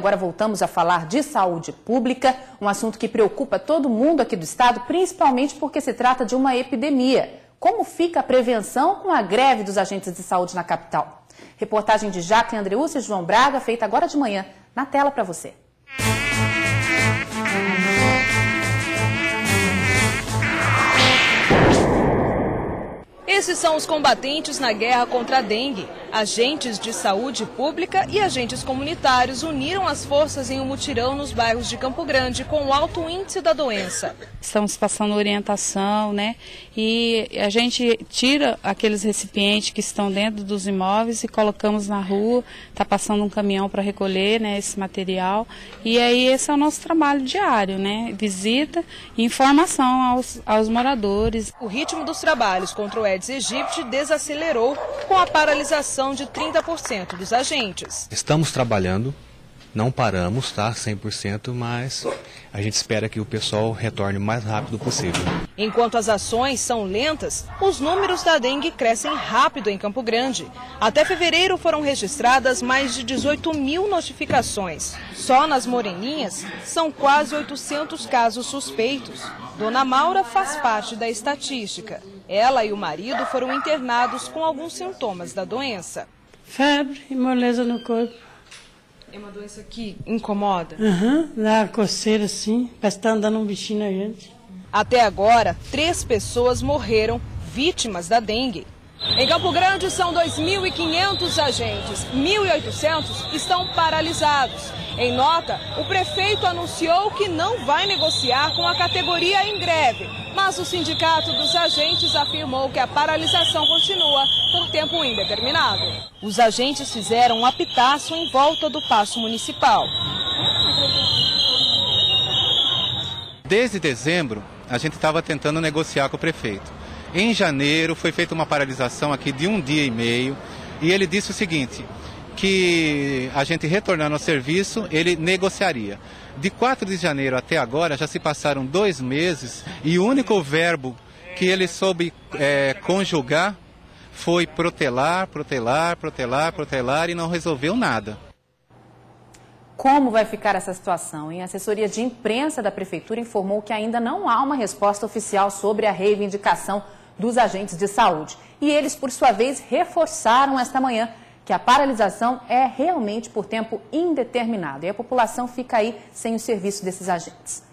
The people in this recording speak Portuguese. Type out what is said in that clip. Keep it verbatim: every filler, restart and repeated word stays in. Agora voltamos a falar de saúde pública, um assunto que preocupa todo mundo aqui do estado, principalmente porque se trata de uma epidemia. Como fica a prevenção com a greve dos agentes de saúde na capital? Reportagem de Jaclyn Andreucci e João Braga, feita agora de manhã, na tela para você. Esses são os combatentes na guerra contra a dengue. Agentes de saúde pública e agentes comunitários uniram as forças em um mutirão nos bairros de Campo Grande com alto índice da doença. Estamos passando orientação, né? E a gente tira aqueles recipientes que estão dentro dos imóveis e colocamos na rua. Está passando um caminhão para recolher, né, esse material. E aí esse é o nosso trabalho diário, né? Visita e informação aos, aos moradores. O ritmo dos trabalhos contra o Aedes aegypti desacelerou com a paralisação de trinta por cento dos agentes. Estamos trabalhando, não paramos, tá, cem por cento, mas a gente espera que o pessoal retorne o mais rápido possível. Enquanto as ações são lentas, os números da dengue crescem rápido em Campo Grande. Até fevereiro foram registradas mais de dezoito mil notificações. Só nas Moreninhas são quase oitocentos casos suspeitos. Dona Maura faz parte da estatística. Ela e o marido foram internados com alguns sintomas da doença. Febre e moleza no corpo. É uma doença que incomoda? Aham, uhum, dá coceira sim, parece que tá andando um bichinho na gente. Até agora, três pessoas morreram vítimas da dengue. Em Campo Grande são dois mil e quinhentos agentes, mil e oitocentos estão paralisados. Em nota, o prefeito anunciou que não vai negociar com a categoria em greve, mas o sindicato dos agentes afirmou que a paralisação continua por tempo indeterminado. Os agentes fizeram um apitaço em volta do Paço Municipal. Desde dezembro, a gente estava tentando negociar com o prefeito. Em janeiro foi feita uma paralisação aqui de um dia e meio e ele disse o seguinte, que a gente retornando ao serviço ele negociaria. De quatro de janeiro até agora já se passaram dois meses e o único verbo que ele soube é, conjugar foi protelar, protelar, protelar, protelar e não resolveu nada. Como vai ficar essa situação? Em assessoria de imprensa da prefeitura informou que ainda não há uma resposta oficial sobre a reivindicação dos agentes de saúde. E eles, por sua vez, reforçaram esta manhã que a paralisação é realmente por tempo indeterminado. E a população fica aí sem o serviço desses agentes.